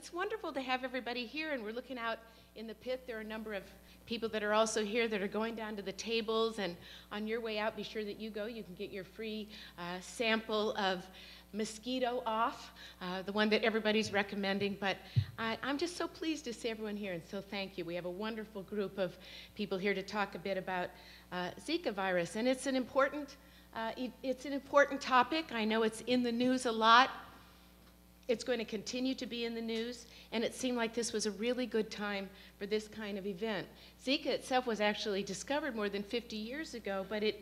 it's wonderful to have everybody here, and we're looking out in the pit. There are a number of people that are also here that are going down to the tables, and on your way out, be sure that you go. You can get your free sample of mosquito off, the one that everybody's recommending, but I'm just so pleased to see everyone here, and so thank you. We have a wonderful group of people here to talk a bit about Zika virus, and it's an important topic. I know it's in the news a lot. It's going to continue to be in the news, and it seemed like this was a really good time for this kind of event. Zika itself was actually discovered more than 50 years ago, but it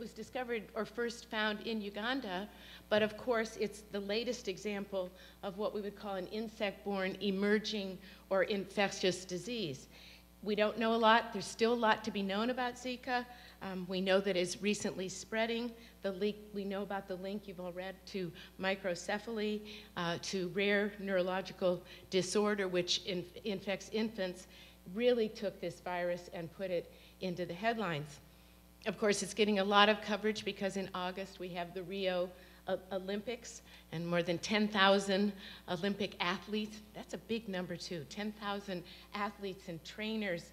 was discovered or first found in Uganda, but of course it's the latest example of what we would call an insect-borne emerging or infectious disease. We don't know a lot. There's still a lot to be known about Zika. We know that it's recently spreading. We know about the link you've all read to microcephaly, to rare neurological disorder, which infects infants, really took this virus and put it into the headlines. Of course, it's getting a lot of coverage because in August we have the Rio Olympics, and more than 10,000 Olympic athletes. That's a big number too. 10,000 athletes and trainers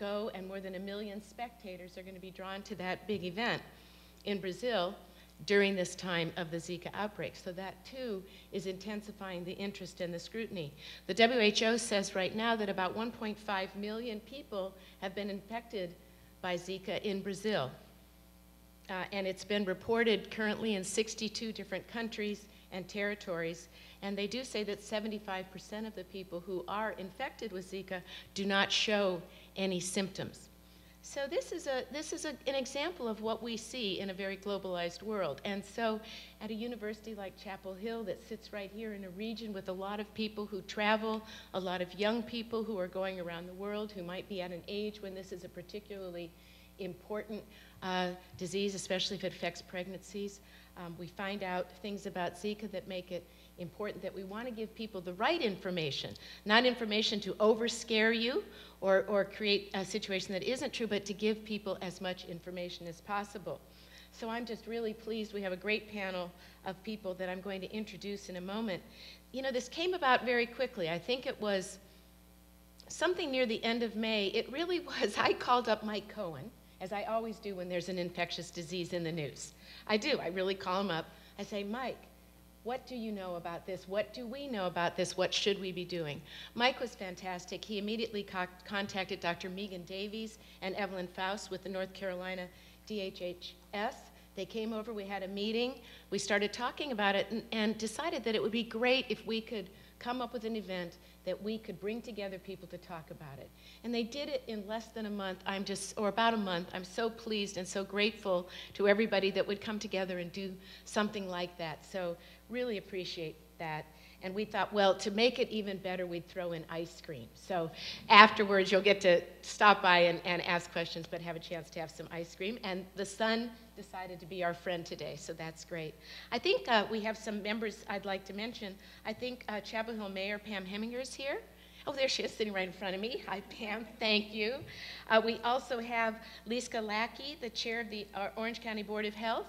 go, and more than 1 million spectators are going to be drawn to that big event in Brazil during this time of the Zika outbreak. So that too is intensifying the interest and the scrutiny. The WHO says right now that about 1.5 million people have been infected by Zika in Brazil. And it's been reported currently in 62 different countries and territories, and they do say that 75% of the people who are infected with Zika do not show any symptoms. So this is an example of what we see in a very globalized world. And so at a university like Chapel Hill that sits right here in a region with a lot of people who travel, a lot of young people who are going around the world, who might be at an age when this is a particularly important disease, especially if it affects pregnancies. We find out things about Zika that make it important that we want to give people the right information, not information to overscare you or create a situation that isn't true, but to give people as much information as possible. So I'm just really pleased. We have a great panel of people that I'm going to introduce in a moment. You know, this came about very quickly. I think it was something near the end of May. It really was, I called up Mike Cohen, as I always do when there's an infectious disease in the news. I do, I really call him up. I say, Mike, what do you know about this? What do we know about this? What should we be doing? Mike was fantastic. He immediately contacted Dr. Megan Davies and Evelyn Faust with the North Carolina DHHS. They came over, we had a meeting. We started talking about it and decided that it would be great if we could come up with an event that we could bring together people to talk about it. And they did it in less than a month, or about a month. I'm so pleased and so grateful to everybody that would come together and do something like that. So really appreciate that. And we thought, well, to make it even better, we'd throw in ice cream. So afterwards, you'll get to stop by and ask questions, but have a chance to have some ice cream. And the sun decided to be our friend today, so that's great. I think we have some members I'd like to mention. I think Chapel Hill Mayor Pam Hemminger is here. Oh, there she is, sitting right in front of me. Hi, Pam. Thank you. We also have Lisa Lackey, the chair of the Orange County Board of Health.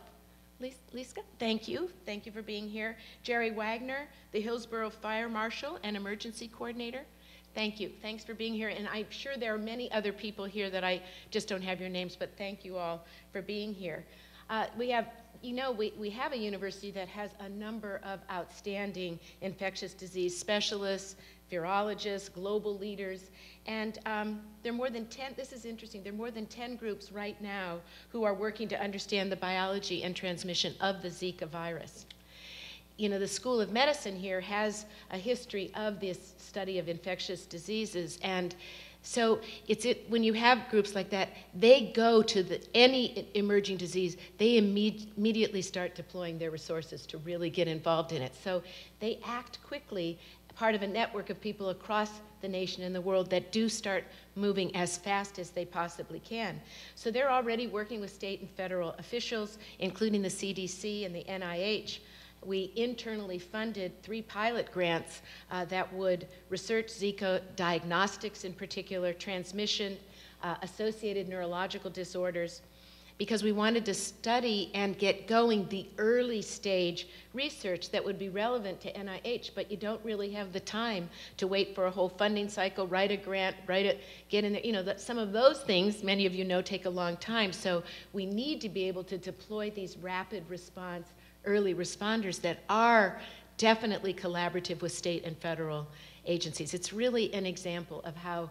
Lisa, thank you. Thank you for being here. Jerry Wagner, the Hillsborough Fire Marshal and Emergency Coordinator. Thank you. Thanks for being here. And I'm sure there are many other people here that I just don't have your names, but thank you all for being here. We have, you know, we have a university that has a number of outstanding infectious disease specialists, virologists, global leaders, and there are more than 10, this is interesting, there are more than 10 groups right now who are working to understand the biology and transmission of the Zika virus. You know, the School of Medicine here has a history of this study of infectious diseases, and so when you have groups like that, they go to any emerging disease, they immediately start deploying their resources to really get involved in it. So they act quickly, part of a network of people across the nation and the world that do start moving as fast as they possibly can. So they're already working with state and federal officials, including the CDC and the NIH. We internally funded 3 pilot grants that would research Zika diagnostics in particular, transmission, associated neurological disorders, because we wanted to study and get going the early stage research that would be relevant to NIH, but you don't really have the time to wait for a whole funding cycle, write a grant, get in there. You know, some of those things, many of you know, take a long time. So we need to be able to deploy these rapid response, early responders that are definitely collaborative with state and federal agencies. It's really an example of how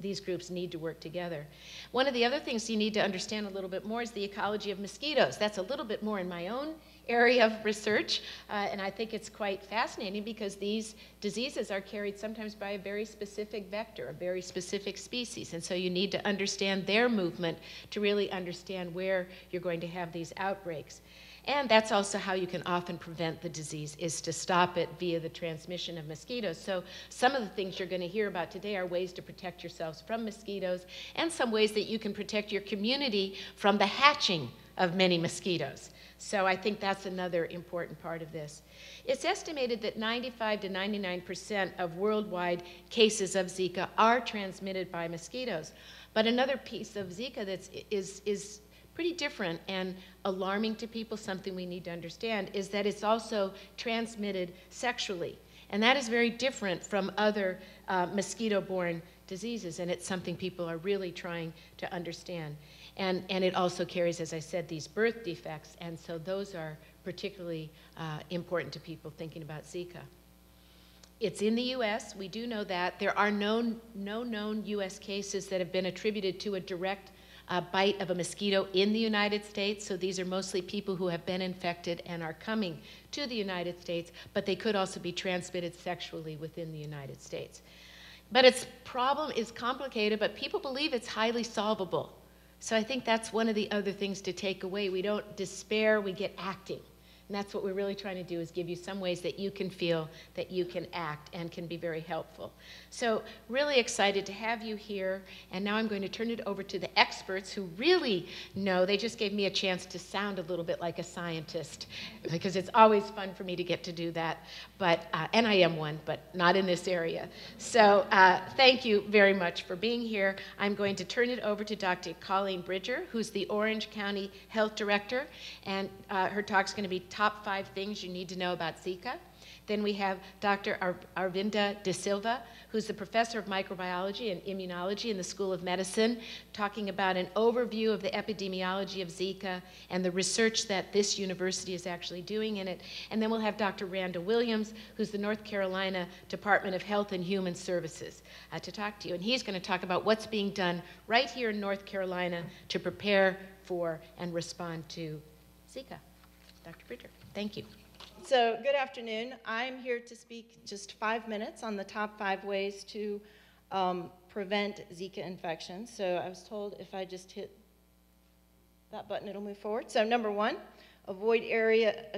these groups need to work together. One of the other things you need to understand a little bit more is the ecology of mosquitoes. That's a little bit more in my own area of research, and I think it's quite fascinating because these diseases are carried sometimes by a very specific vector, a very specific species, and so you need to understand their movement to really understand where you're going to have these outbreaks. And that's also how you can often prevent the disease, is to stop it via the transmission of mosquitoes. So some of the things you're going to hear about today are ways to protect yourselves from mosquitoes and some ways that you can protect your community from the hatching of many mosquitoes. So I think that's another important part of this. It's estimated that 95 to 99% of worldwide cases of Zika are transmitted by mosquitoes. But another piece of Zika that is pretty different and alarming to people, something we need to understand, is that it's also transmitted sexually. And that is very different from other mosquito-borne diseases, and it's something people are really trying to understand. And it also carries, as I said, these birth defects, and so those are particularly important to people thinking about Zika. It's in the US, we do know that. There are no known US cases that have been attributed to a direct bite of a mosquito in the United States, so these are mostly people who have been infected and are coming to the United States, but they could also be transmitted sexually within the United States. But its problem is complicated, but people believe it's highly solvable. So I think that's one of the other things to take away. We don't despair, we get acting. And that's what we're really trying to do, is give you some ways that you can feel that you can act and can be very helpful. So really excited to have you here. And now I'm going to turn it over to the experts who really know. They just gave me a chance to sound a little bit like a scientist, because it's always fun for me to get to do that. But, and I am one, but not in this area. So thank you very much for being here. I'm going to turn it over to Dr. Colleen Bridger, who's the Orange County Health Director. And her talk's going to be Top 5 Things You Need to Know About Zika. Then we have Dr. Arvinda De Silva, who's the professor of microbiology and immunology in the School of Medicine, talking about an overview of the epidemiology of Zika and the research that this university is actually doing in it. And then we'll have Dr. Randa Williams, who's the North Carolina Department of Health and Human Services, to talk to you. And he's going to talk about what's being done right here in North Carolina to prepare for and respond to Zika. Dr. Bridger, thank you. So good afternoon. I'm here to speak just 5 minutes on the top 5 ways to prevent Zika infection. So I was told if I just hit that button, it'll move forward. So number 1, avoid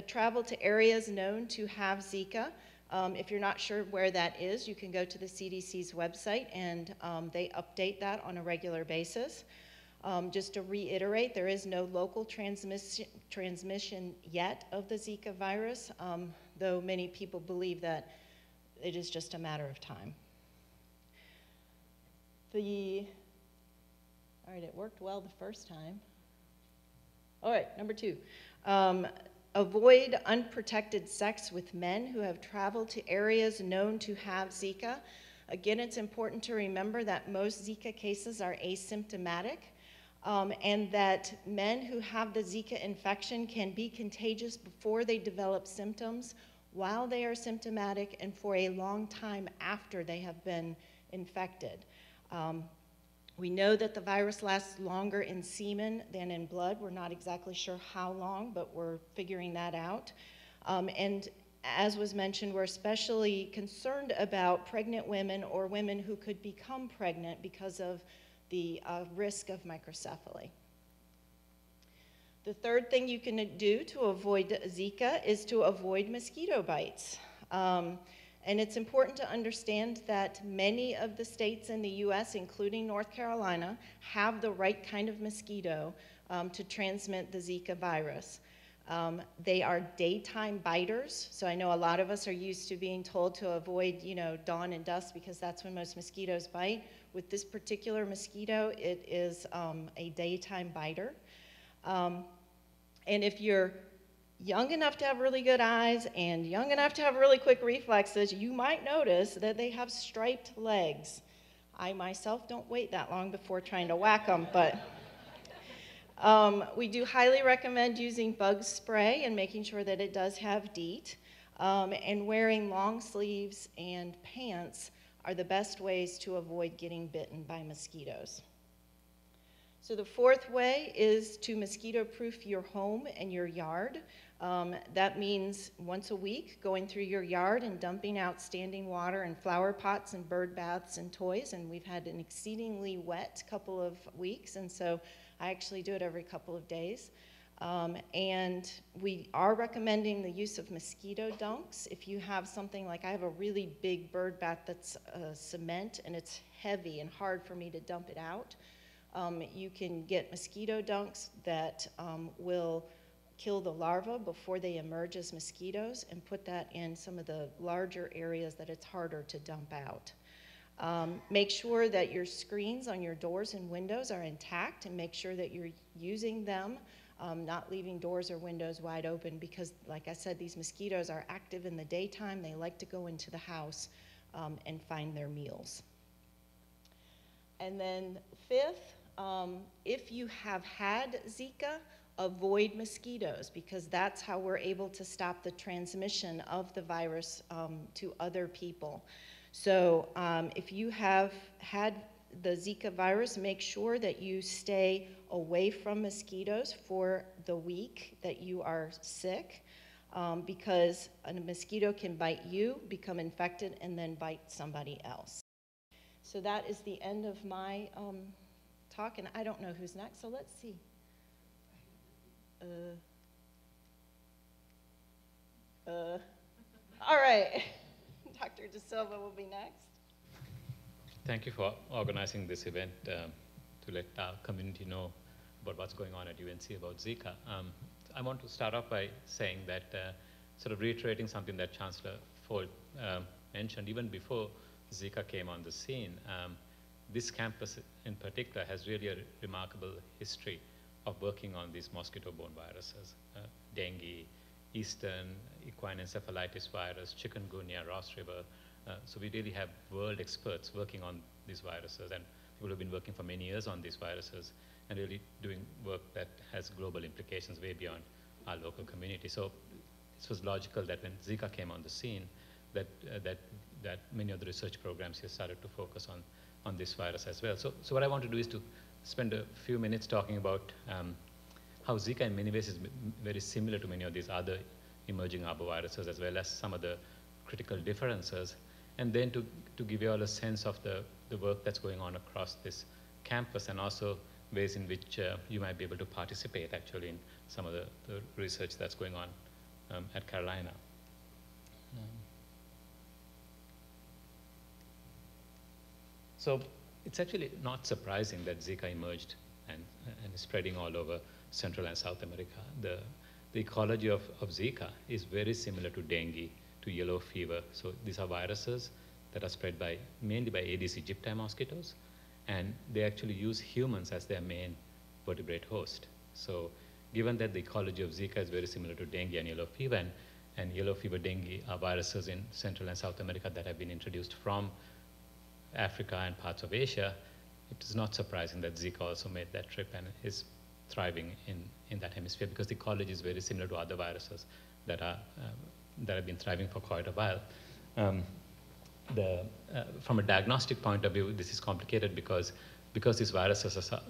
travel to areas known to have Zika. If you're not sure where that is, you can go to the CDC's website, and they update that on a regular basis. Just to reiterate, there is no local transmission yet of the Zika virus, though many people believe that it is just a matter of time. All right, it worked well the first time. All right, number 2, avoid unprotected sex with men who have traveled to areas known to have Zika. Again, it's important to remember that most Zika cases are asymptomatic. And that men who have the Zika infection can be contagious before they develop symptoms, while they are symptomatic, and for a long time after they have been infected. We know that the virus lasts longer in semen than in blood. We're not exactly sure how long, but we're figuring that out. And as was mentioned, we're especially concerned about pregnant women or women who could become pregnant because of the risk of microcephaly. The third thing you can do to avoid Zika is to avoid mosquito bites. And it's important to understand that many of the states in the US, including North Carolina, have the right kind of mosquito to transmit the Zika virus. They are daytime biters, so I know a lot of us are used to being told to avoid, you know, dawn and dusk because that's when most mosquitoes bite. With this particular mosquito, it is a daytime biter. And if you're young enough to have really good eyes and young enough to have really quick reflexes, you might notice that they have striped legs. I myself don't wait that long before trying to whack them, but we do highly recommend using bug spray and making sure that it does have DEET, and wearing long sleeves and pants are the best ways to avoid getting bitten by mosquitoes. So the fourth way is to mosquito-proof your home and your yard. That means once a week going through your yard and dumping out standing water and flower pots and bird baths and toys. And we've had an exceedingly wet couple of weeks, and so I actually do it every couple of days. And we are recommending the use of mosquito dunks. If you have something like, I have a really big bird bath that's cement and it's heavy and hard for me to dump it out. You can get mosquito dunks that will kill the larvae before they emerge as mosquitoes, and put that in some of the larger areas that it's harder to dump out. Make sure that your screens on your doors and windows are intact, and make sure that you're using them, not leaving doors or windows wide open, because like I said, these mosquitoes are active in the daytime. They like to go into the house and find their meals. And then fifth, if you have had Zika, avoid mosquitoes, because that's how we're able to stop the transmission of the virus to other people. So if you have had the Zika virus, make sure that you stay away from mosquitoes for the week that you are sick, because a mosquito can bite you, become infected, and then bite somebody else. So that is the end of my talk, and I don't know who's next, so let's see. All right, Dr. De Silva will be next. Thank you for organizing this event to let our community know about what's going on at UNC about Zika. I want to start off by saying that, sort of reiterating something that Chancellor Folt mentioned even before Zika came on the scene. This campus in particular has really a remarkable history of working on these mosquito-borne viruses, dengue, eastern equine encephalitis virus, chikungunya, Ross River. So we really have world experts working on these viruses, and people have been working for many years on these viruses and really doing work that has global implications way beyond our local community. So it was logical that when Zika came on the scene, that many of the research programs here started to focus on this virus as well. So what I want to do is to spend a few minutes talking about how Zika in many ways is very similar to many of these other emerging arboviruses, as well as some of the critical differences, and then to give you all a sense of the work that's going on across this campus, and also ways in which you might be able to participate actually in some of the research that's going on at Carolina. So it's actually not surprising that Zika emerged and is spreading all over Central and South America. The ecology of Zika is very similar to dengue, to yellow fever. So these are viruses that are spread mainly by Aedes aegypti mosquitoes, and they actually use humans as their main vertebrate host. So given that the ecology of Zika is very similar to dengue and yellow fever, and yellow fever, dengue are viruses in Central and South America that have been introduced from Africa and parts of Asia, it is not surprising that Zika also made that trip and is thriving in that hemisphere, because the ecology is very similar to other viruses that have been thriving for quite a while. From a diagnostic point of view, this is complicated because these viruses are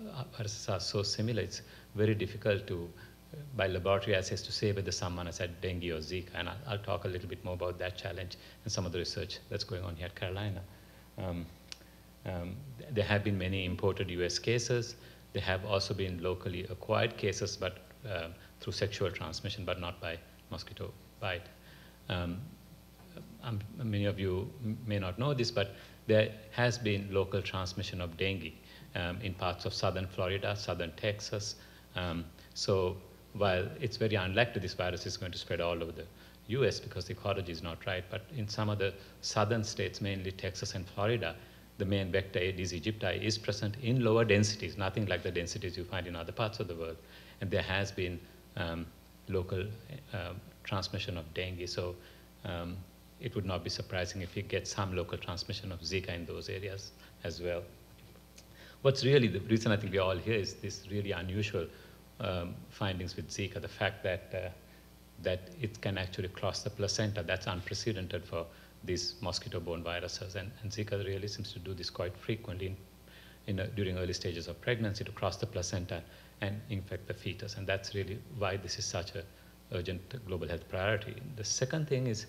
so similar. It's very difficult to, by laboratory assays, to say whether someone has had dengue or Zika, and I'll talk a little bit more about that challenge and some of the research that's going on here at Carolina. There have been many imported US cases. There have also been locally acquired cases, but through sexual transmission, but not by mosquito bite. Many of you may not know this, but there has been local transmission of dengue in parts of southern Florida, southern Texas. So while it's very unlikely this virus is going to spread all over the US because the ecology is not right, but in some of the southern states, mainly Texas and Florida, the main vector Aedes aegypti is present in lower densities, nothing like the densities you find in other parts of the world. and there has been local transmission of dengue. So it would not be surprising if you get some local transmission of Zika in those areas as well. What's really the reason I think we're all here is this really unusual findings with Zika, the fact that that it can actually cross the placenta. That's unprecedented for these mosquito-borne viruses, and Zika really seems to do this quite frequently during early stages of pregnancy, to cross the placenta and infect the fetus, and that's really why this is such an urgent global health priority. The second thing is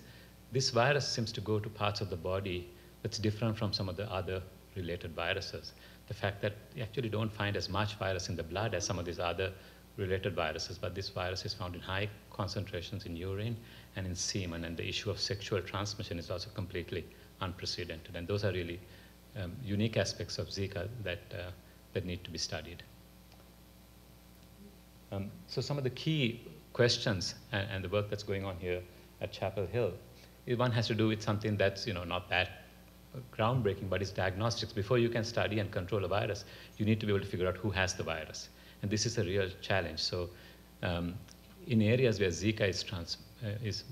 this virus seems to go to parts of the body that's different from some of the other related viruses. The fact that you actually don't find as much virus in the blood as some of these other related viruses, but this virus is found in high concentrations in urine and in semen, and the issue of sexual transmission is also completely unprecedented. And those are really unique aspects of Zika that, that need to be studied. So some of the key questions and the work that's going on here at Chapel Hill, one has to do with something that's not that groundbreaking, but it's diagnostics. Before you can study and control a virus, you need to be able to figure out who has the virus. And this is a real challenge. So in areas where Zika is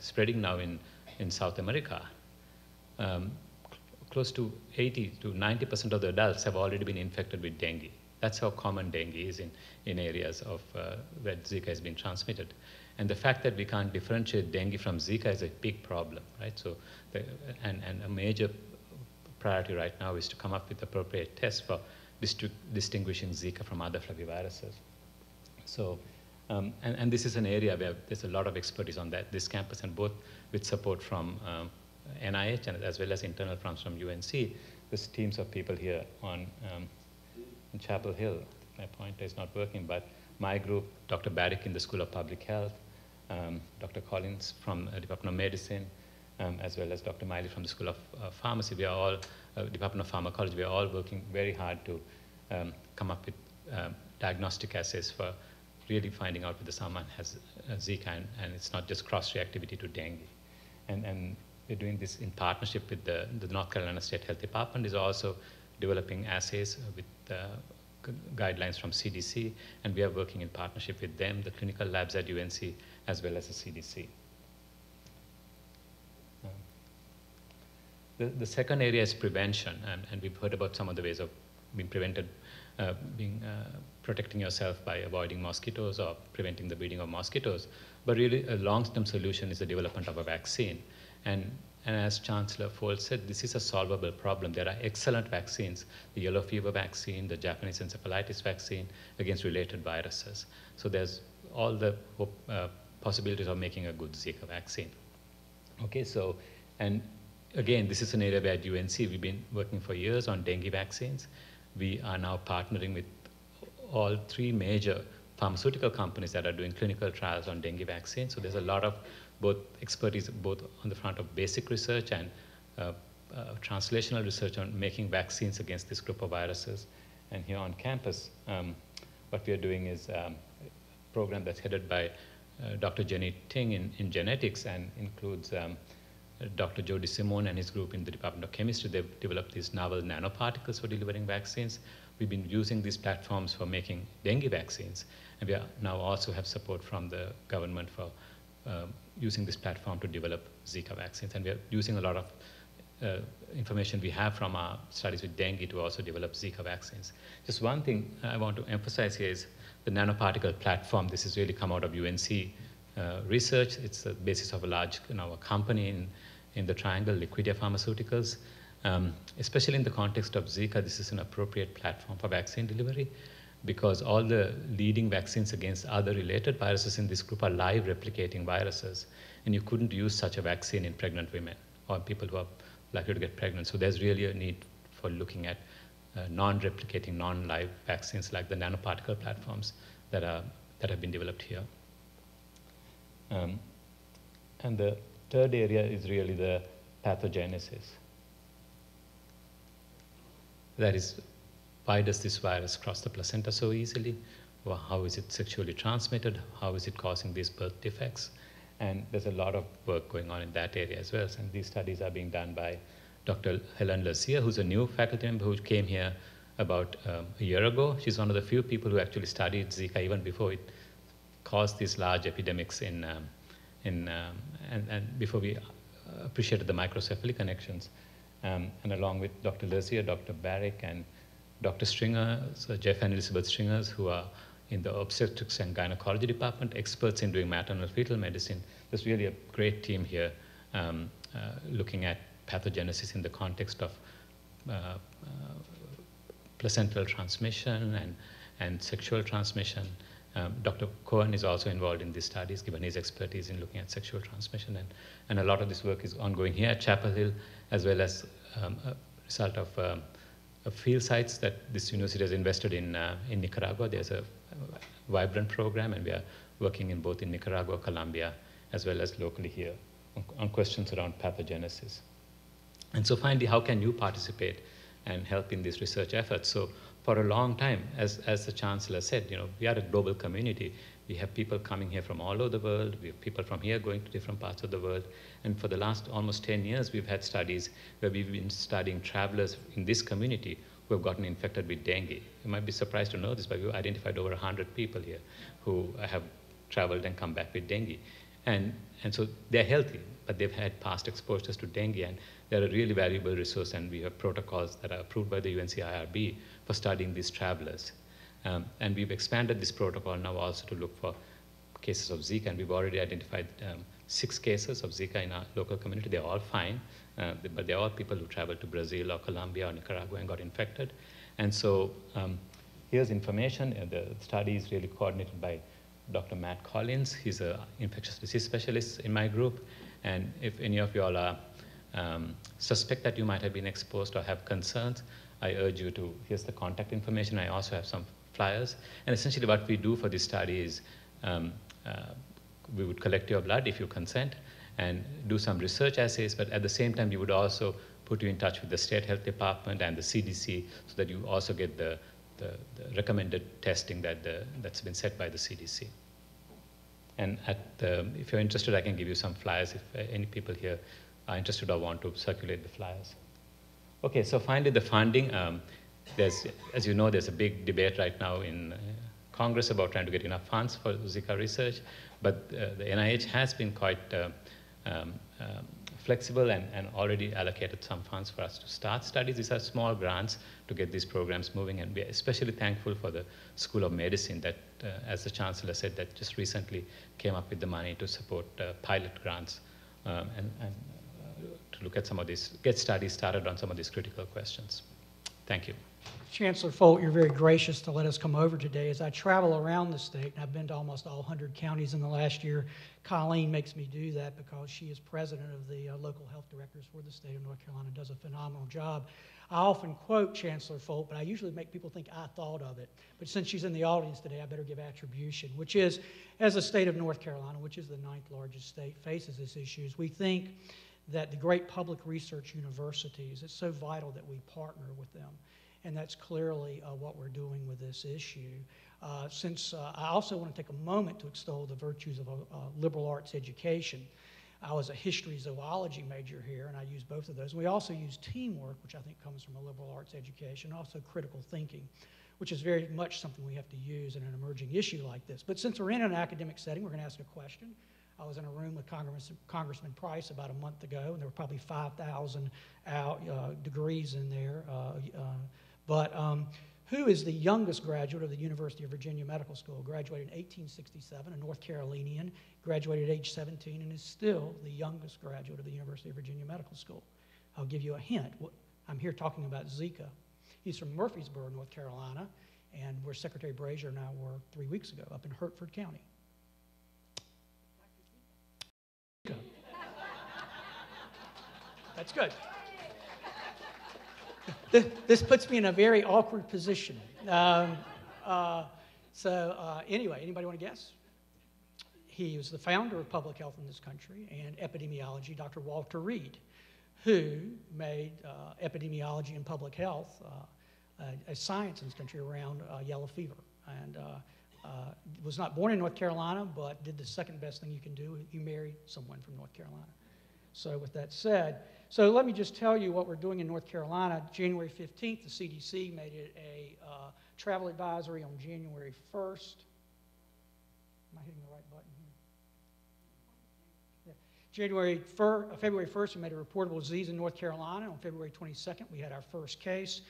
spreading now in South America, close to 80 to 90% of the adults have already been infected with dengue. That's how common dengue is in areas of where Zika has been transmitted. And the fact that we can't differentiate dengue from Zika is a big problem, right? So, and a major priority right now is to come up with appropriate tests for distinguishing Zika from other flaviviruses. So, and this is an area where there's a lot of expertise on that, this campus, and both with support from NIH and as well as internal funds from UNC, there's teams of people here on Chapel Hill. My pointer is not working, but my group, Dr. Barrick in the School of Public Health, Dr. Collins from the Department of Medicine, as well as Dr. Miley from the School of Pharmacy. We are all, Department of Pharmacology, we are all working very hard to come up with diagnostic assays for really finding out whether someone has Zika, and it's not just cross-reactivity to dengue. And we're doing this in partnership with the North Carolina State Health Department, is also developing assays with guidelines from CDC, and we are working in partnership with them, the clinical labs at UNC, as well as the CDC. The second area is prevention, and we've heard about some of the ways of being prevented, protecting yourself by avoiding mosquitoes or preventing the breeding of mosquitoes, but really a long-term solution is the development of a vaccine. And as Chancellor Folt said, this is a solvable problem. There are excellent vaccines, the yellow fever vaccine, the Japanese encephalitis vaccine against related viruses. So there's all the possibilities of making a good Zika vaccine. Okay, so, and again, this is an area where at UNC we've been working for years on dengue vaccines. We are now partnering with all three major pharmaceutical companies that are doing clinical trials on dengue vaccines. So there's a lot of both expertise, both on the front of basic research and translational research on making vaccines against this group of viruses. And here on campus, what we are doing is a program that's headed by Dr. Jenny Ting in genetics, and includes Dr. Joe DeSimone and his group in the Department of Chemistry. They've developed these novel nanoparticles for delivering vaccines. We've been using these platforms for making dengue vaccines, and we are now also have support from the government for using this platform to develop Zika vaccines. And we are using a lot of information we have from our studies with dengue to also develop Zika vaccines. Just one thing I want to emphasize here is the nanoparticle platform. This has really come out of UNC research. It's the basis of a large a company in the triangle, Liquidia Pharmaceuticals. Especially in the context of Zika, this is an appropriate platform for vaccine delivery, because all the leading vaccines against other related viruses in this group are live replicating viruses, and you couldn't use such a vaccine in pregnant women or people who are likely to get pregnant. So there's really a need for looking at non-replicating, non-live vaccines like the nanoparticle platforms that have been developed here. And the third area is really the pathogenesis. That is, why does this virus cross the placenta so easily? Well, how is it sexually transmitted? How is it causing these birth defects? And there's a lot of work going on in that area as well. And these studies are being done by Dr. Helen Lusia, who's a new faculty member who came here about a year ago. She's one of the few people who actually studied Zika even before it caused these large epidemics and before we appreciated the microcephaly connections. And along with Dr. Lusia, Dr. Barrick, and Dr. Stringer, so Jeff and Elizabeth Stringers, who are in the obstetrics and gynecology department, experts in doing maternal fetal medicine. There's really a great team here looking at pathogenesis in the context of placental transmission and sexual transmission. Dr. Cohen is also involved in these studies, given his expertise in looking at sexual transmission. And a lot of this work is ongoing here at Chapel Hill, as well as a result of field sites that this university has invested in Nicaragua. There's a vibrant program, and we are working in both in Nicaragua, Colombia, as well as locally here on questions around pathogenesis. And so finally, how can you participate and help in these research efforts? So for a long time, as the Chancellor said, you know, we are a global community. We have people coming here from all over the world. We have people from here going to different parts of the world. And for the last almost 10 years, we've had studies where we've been studying travelers in this community who have gotten infected with dengue. You might be surprised to know this, but we've identified over 100 people here who have traveled and come back with dengue. And so they're healthy, but they've had past exposures to dengue, and they're a really valuable resource, and we have protocols that are approved by the UNCIRB for studying these travelers. And we've expanded this protocol now also to look for cases of Zika, and we've already identified 6 cases of Zika in our local community. They're all fine, but they're all people who traveled to Brazil or Colombia or Nicaragua and got infected. And so here's information. The study is really coordinated by Dr. Matt Collins. He's an infectious disease specialist in my group. And if any of you all are suspect that you might have been exposed or have concerns, I urge you to, here's the contact information. I also have some flyers. And essentially what we do for this study is we would collect your blood if you consent and do some research assays, but at the same time, we would also put you in touch with the state health department and the CDC so that you also get the recommended testing that that's been set by the CDC. And at the, if you're interested, I can give you some flyers if any people here are interested or want to circulate the flyers. Okay, so finally the funding. There's, as you know, there's a big debate right now in Congress about trying to get enough funds for Zika research, but the NIH has been quite flexible and already allocated some funds for us to start studies. These are small grants to get these programs moving, and we're especially thankful for the School of Medicine that, as the Chancellor said, that just recently came up with the money to support pilot grants and to look at some of these, get studies started on some of these critical questions. Thank you. Chancellor Folt, you're very gracious to let us come over today. As I travel around the state, and I've been to almost all 100 counties in the last year, Colleen makes me do that because she is president of the local health directors for the state of North Carolina, does a phenomenal job. I often quote Chancellor Folt, but I usually make people think I thought of it. But since she's in the audience today, I better give attribution, which is, as the state of North Carolina, which is the 9th largest state, faces these issues, we think that the great public research universities, it's so vital that we partner with them. And that's clearly what we're doing with this issue. Since I also want to take a moment to extol the virtues of liberal arts education. I was a history zoology major here, and I use both of those. We also use teamwork, which I think comes from a liberal arts education, also critical thinking, which is very much something we have to use in an emerging issue like this. But since we're in an academic setting, we're going to ask a question. I was in a room with Congressman Price about a month ago, and there were probably 5,000 degrees in there. Who is the youngest graduate of the University of Virginia Medical School? Graduated in 1867, a North Carolinian, graduated at age 17, and is still the youngest graduate of the University of Virginia Medical School. I'll give you a hint. I'm here talking about Zika. He's from Murfreesboro, North Carolina, and where Secretary Brazil and I were 3 weeks ago, up in Hertford County. Dr. Zika. That's good. This puts me in a very awkward position. Anyway, anybody want to guess? He was the founder of public health in this country and epidemiology, Dr. Walter Reed, who made epidemiology and public health a science in this country around yellow fever. And was not born in North Carolina, but did the second best thing you can do. You marry someone from North Carolina. So with that said, So let me just tell you what we're doing in North Carolina. January 15th, the CDC made it a travel advisory on January 1st. Am I hitting the right button here? Yeah. February 1st, we made a reportable disease in North Carolina. On February 22nd, we had our first case.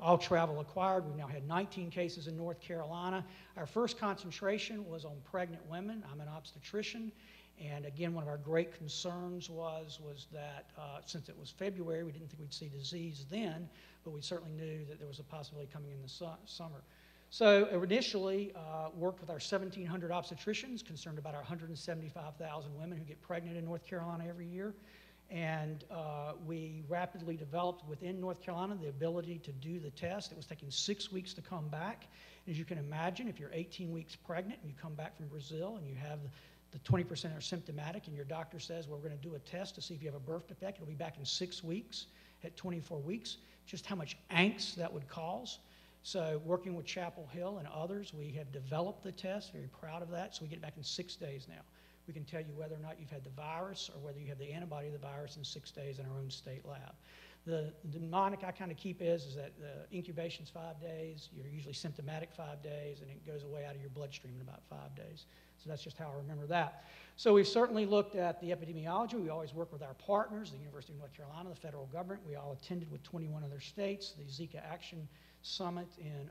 All travel acquired. We've now had 19 cases in North Carolina. Our first concentration was on pregnant women. I'm an obstetrician. And again, one of our great concerns was that since it was February, we didn't think we'd see disease then, but we certainly knew that there was a possibility coming in the summer. So initially, worked with our 1,700 obstetricians, concerned about our 175,000 women who get pregnant in North Carolina every year. And we rapidly developed within North Carolina the ability to do the test. It was taking 6 weeks to come back. And as you can imagine, if you're 18 weeks pregnant and you come back from Brazil and you have the 20% are symptomatic, and your doctor says, well, we're going to do a test to see if you have a birth defect. It'll be back in 6 weeks, at 24 weeks, just how much angst that would cause. So working with Chapel Hill and others, we have developed the test, very proud of that. So we get it back in 6 days now. We can tell you whether or not you've had the virus or whether you have the antibody to the virus in 6 days in our own state lab. The mnemonic I kind of keep is that the incubation's 5 days, you're usually symptomatic 5 days, and it goes away out of your bloodstream in about 5 days. So that's just how I remember that. So we've certainly looked at the epidemiology. We always work with our partners, the University of North Carolina, the federal government. We all attended with 21 other states, the Zika Action Summit in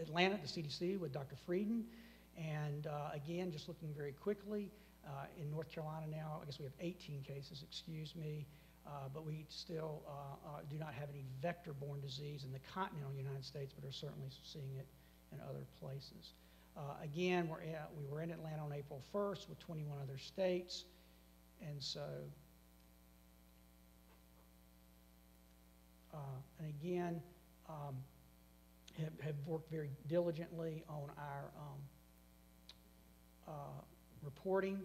Atlanta at the CDC with Dr. Frieden. And again, just looking very quickly, in North Carolina now, I guess we have 18 cases, excuse me, but we still do not have any vector-borne disease in the continental United States, but are certainly seeing it in other places. Again, we were in Atlanta on April 1st with 21 other states, and so, have worked very diligently on our reporting,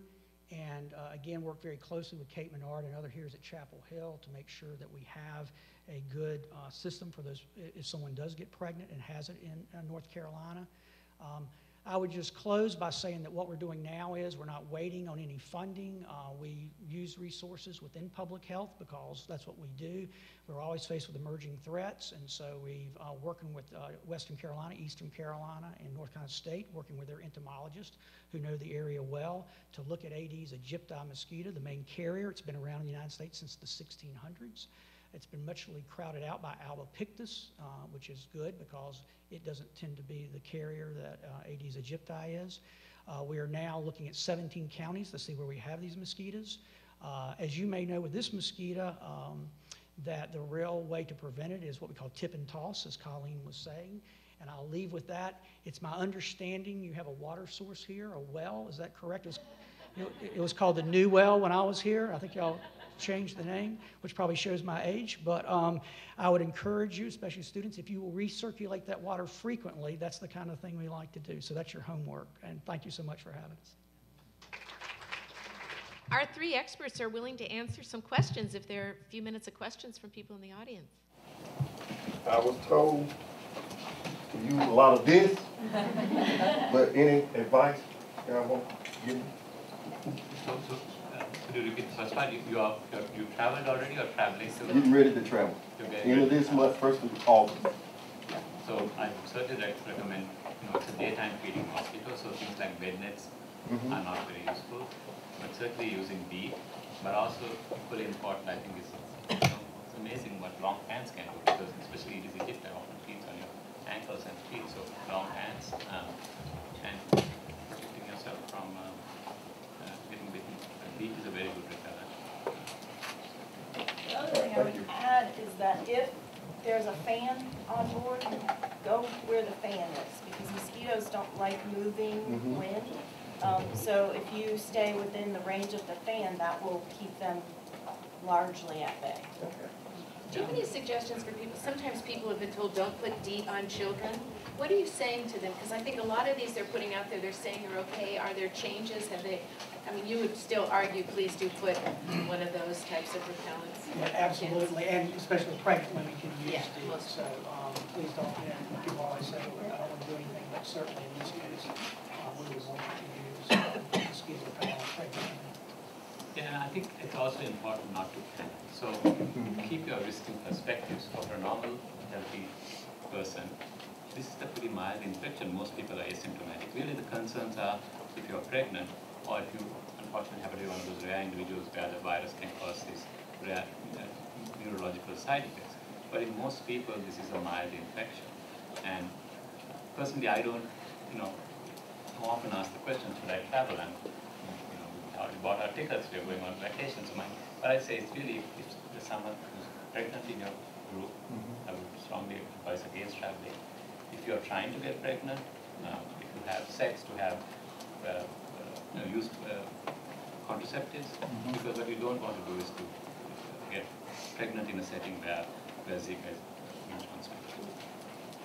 and again, worked very closely with Kate Menard and other here at Chapel Hill to make sure that we have a good system for those if someone does get pregnant and has it in North Carolina. I would just close by saying that what we're doing now is we're not waiting on any funding. We use resources within public health because that's what we do. We're always faced with emerging threats, and so we've working with Western Carolina, Eastern Carolina, and North Carolina State, working with their entomologists who know the area well to look at Aedes aegypti mosquito, the main carrier. It's been around in the United States since the 1600s. It's been muchly crowded out by albopictus, which is good because it doesn't tend to be the carrier that Aedes aegypti is. We are now looking at 17 counties to see where we have these mosquitoes. As you may know with this mosquito, that the real way to prevent it is what we call tip and toss, as Colleen was saying. And I'll leave with that. It's my understanding you have a water source here, a well, is that correct? It was called the New Well when I was here. I think y'all changed the name, which probably shows my age, but I would encourage you, especially students, if you will recirculate that water frequently, that's the kind of thing we like to do. So that's your homework, and thank you so much for having us. Our three experts are willing to answer some questions if there are a few minutes of questions from people in the audience. I was told to use a lot of this, but any advice that I want to give me? You traveled already or traveling soon? Getting ready to travel. End of this month, first of August. Yeah. So I certainly recommend, it's a daytime feeding mosquito, so things like bed nets are not very useful. But certainly using DEET, but also equally important, I think, it's amazing what long hands can do, because especially Aedes aegypti often feeds on your ankles and feet, so long hands and protecting yourself from getting bitten. DEET is a very good repellent. The other thing I would add is that if there's a fan on board, go where the fan is, because mosquitoes don't like moving wind. So if you stay within the range of the fan, that will keep them largely at bay. Okay. Do you have any suggestions for people? Sometimes people have been told don't put DEET on children. What are you saying to them? Because I think a lot of these they're putting out there, they're saying they're okay. Are there changes? Have they? I mean, you would still argue, please do put one of those types of repellents. Yeah, absolutely, and especially pregnant women can use DEET. So please don't. People always say, well, I don't want to do anything, but certainly in this case, we would want to use mosquito repellent on pregnant women. Yeah, I think it's also important not to panic. So keep your risk in perspective. So for a normal, healthy person, this is a pretty mild infection. Most people are asymptomatic. Really, the concerns are if you are pregnant or if you unfortunately happen to be one of those rare individuals where the virus can cause these rare neurological side effects. But in most people, this is a mild infection. And personally, I don't, I'm often asked the question, should I travel? And we already bought our tickets, we're going on vacation. So but I say it's really, if there's someone who's pregnant in your group, I would strongly advise against traveling. If you're trying to get pregnant, if you have sex, to have use contraceptives, because what you don't want to do is to get pregnant in a setting where Zika is being transmitted.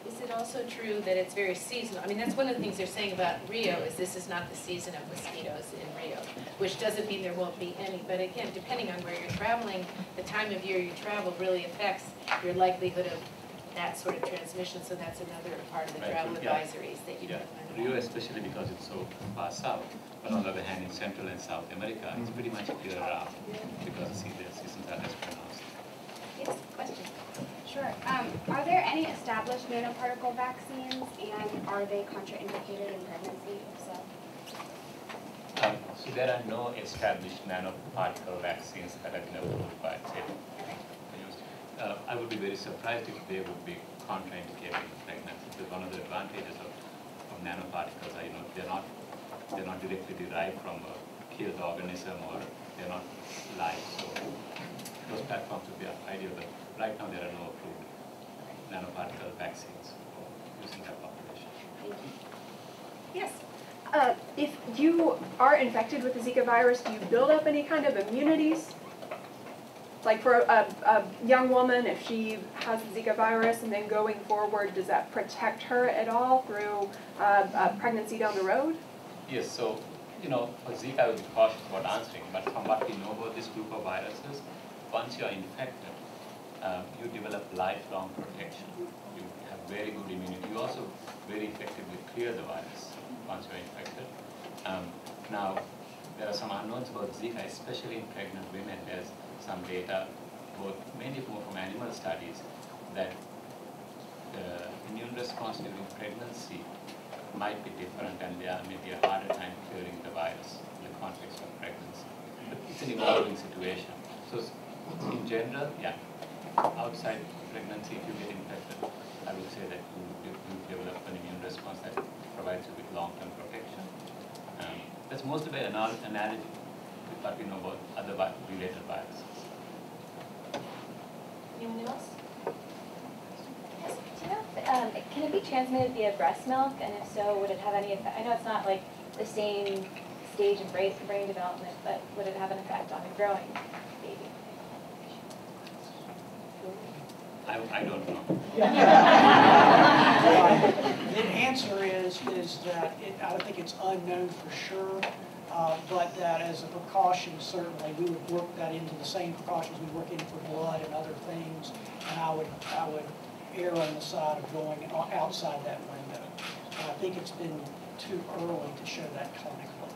Is it also true that it's very seasonal? I mean, that's one of the things they're saying about Rio, is this is not the season of mosquitoes in Rio, which doesn't mean there won't be any. But again, depending on where you're traveling, the time of year you travel really affects your likelihood of that sort of transmission, so that's another part of the travel advisories that you don't know. Rio, especially because it's so far south, but on the other hand, in Central and South America, it's pretty much clearer out because the seasons are less pronounced. Yes, question? Sure. Are there any established nanoparticle vaccines, and are they contraindicated in pregnancy, if so? So there are no established nanoparticle vaccines that have been approved by I would be very surprised if they would be contraindicated in pregnancy. Because one of the advantages of nanoparticles are, they're not directly derived from a killed organism, or they're not live. So those platforms would be ideal. But right now there are no approved nanoparticle vaccines for using that population. Thank you. Yes. If you are infected with the Zika virus, do you build up any kind of immunities? Like for a young woman, if she has the Zika virus and then going forward, does that protect her at all through pregnancy down the road? Yes, so, for Zika, I would be cautious about answering, but from what we know about this group of viruses, once you're infected, you develop lifelong protection. You have very good immunity. You also very effectively clear the virus once you're infected. Now, there are some unknowns about Zika, especially in pregnant women. There's some data, mainly from animal studies, that the immune response during pregnancy might be different, and there may be a harder time curing the virus in the context of pregnancy. But it's an evolving situation. So in general, outside pregnancy, if you get infected, I would say that you develop an immune response that provides you with long-term protection. That's most of an analogy with what we know about other related viruses. Anyone else? Yes. Do you know if, can it be transmitted via breast milk? And if so, would it have any effect? I know it's not like the same stage of brain development, but would it have an effect on a growing baby? I don't know. The answer is that I think it's unknown for sure. But that as a precaution, certainly, we would work that into the same precautions we work in for blood and other things, and I would err on the side of going outside that window. I think it's been too early to show that clinically.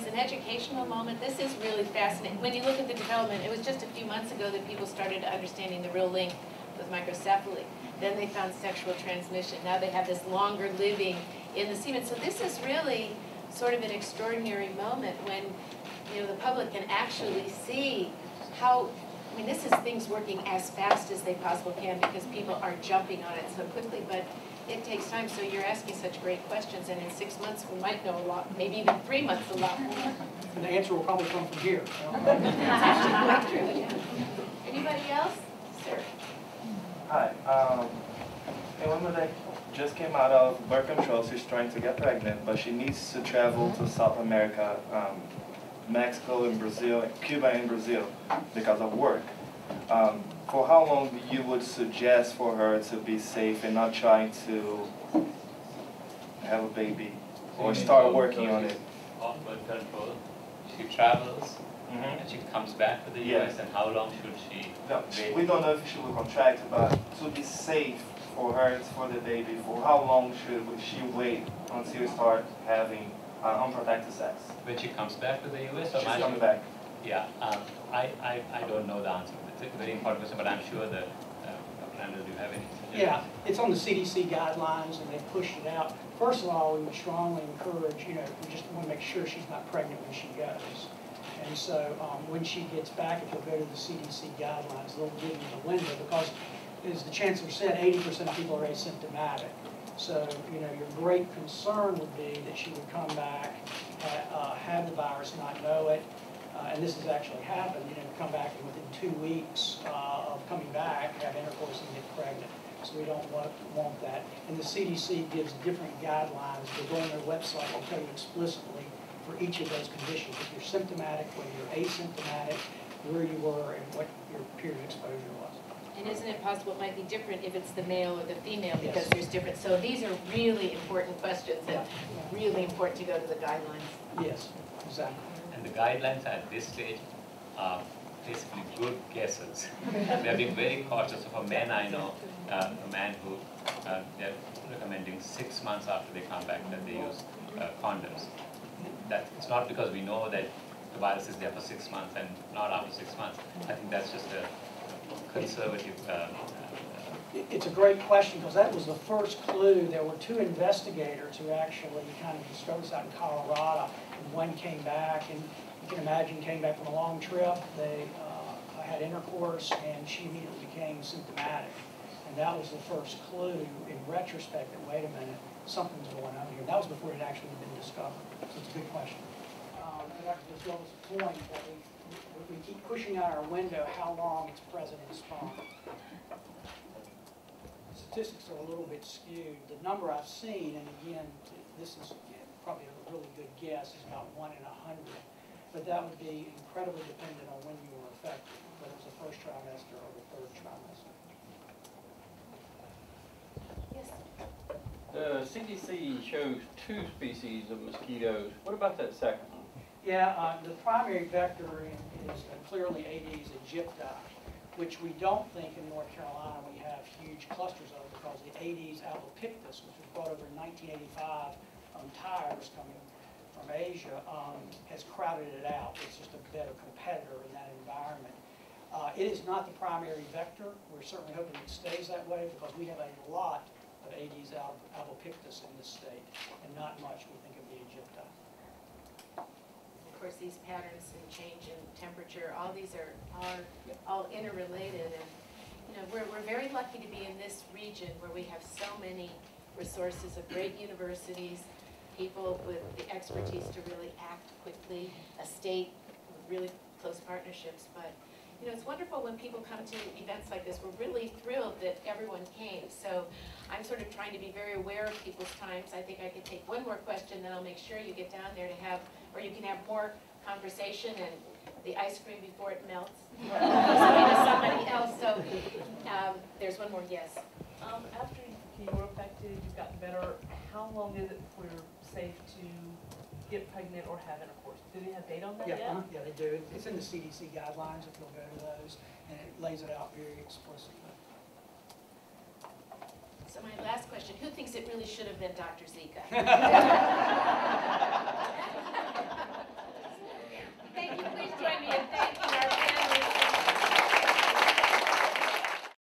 As an educational moment, this is really fascinating. When you look at the development, it was just a few months ago that people started understanding the real link with microcephaly. Then they found sexual transmission. Now they have this longer living in the semen. So this is really sort of an extraordinary moment when the public can actually see how, this is things working as fast as they possibly can because people are jumping on it so quickly, but it takes time, so you're asking such great questions, and in 6 months we might know a lot, maybe even 3 months a lot more. And the answer will probably come from here. That's actually quite true, yeah. Anybody else? Sir. Hi. A woman that just came out of birth control, she's trying to get pregnant, but she needs to travel to South America, Mexico and Brazil, Cuba and Brazil, because of work. For how long you would suggest for her to be safe and not trying to have a baby or start working on it? Off birth control, she travels. And she comes back to the U.S., and how long should she wait? We don't know if she will contract, but to be safe for her, for the baby, for how long should she wait until you start having unprotected sex. When she comes back to the U.S.? She's coming back. Yeah, I don't know the answer. It's a very important question, but I'm sure that Dr. Andrew, do you have any suggestions? Yeah, it's on the CDC guidelines, and they pushed it out. First of all, we would strongly encourage, you know, we just want to make sure she's not pregnant when she goes. And so when she gets back, if you'll go to the CDC guidelines, they'll give you the window because, as the Chancellor said, 80% of people are asymptomatic. So, you know, your great concern would be that she would come back, have the virus, not know it, and this has actually happened, you know, come back and within 2 weeks of coming back, have intercourse and get pregnant. So we don't want that. And the CDC gives different guidelines. They go on their website and tell you explicitly for each of those conditions, if you're symptomatic, whether you're asymptomatic, where you were, and what your period exposure was. And isn't it possible it might be different if it's the male or the female because yes. There's different? So these are really important questions and really important to go to the guidelines. Yes, exactly. And the guidelines at this stage are basically good guesses. They're being very cautious. For men, I know a man who they're recommending 6 months after they come back that they use condoms. That it's not because we know that the virus is there for 6 months and not after 6 months. I think that's just a conservative. It's a great question because that was the first clue. There were 2 investigators who actually kind of discovered this out in Colorado. And one came back, and you can imagine came back from a long trip. They had intercourse, and she immediately became symptomatic. And that was the first clue in retrospect that, wait a minute, something's going on here. That was before it actually had been discovered. So it's a good question. As well as the point that we keep pushing out our window how long it's present in Spain. The statistics are a little bit skewed. The number I've seen, and again, this is probably a really good guess, is about 1 in 100. But that would be incredibly dependent on when you were affected, whether it's the first trimester or the third trimester. The CDC shows 2 species of mosquitoes. What about that second one? Yeah, the primary vector is clearly Aedes aegypti, which we don't think in North Carolina we have huge clusters of because the Aedes albopictus, which was brought over in 1985 on tires coming from Asia, has crowded it out. It's just a better competitor in that environment. It is not the primary vector. We're certainly hoping it stays that way because we have a lot of Aedes albopictus in this state, and not much we think of the aegypti. Of course, these patterns and change in temperature, all these are all interrelated, and you know we're very lucky to be in this region where we have so many resources of great universities, people with the expertise to really act quickly, a state with really close partnerships, but. You know, it's wonderful when people come to events like this. We're really thrilled that everyone came. So I'm sort of trying to be very aware of people's times. I think I could take one more question, then I'll make sure you get down there to have, or you can have more conversation and the ice cream before it melts. Somebody else. So there's one more, yes. After you were affected, you've gotten better. How long is it before you're safe to get pregnant or have intercourse? Do they have data on that yet? Yeah, they do. It's in the CDC guidelines if you'll go to those, and it lays it out very explicitly. So my last question, who thinks it really should have been Dr. Zika?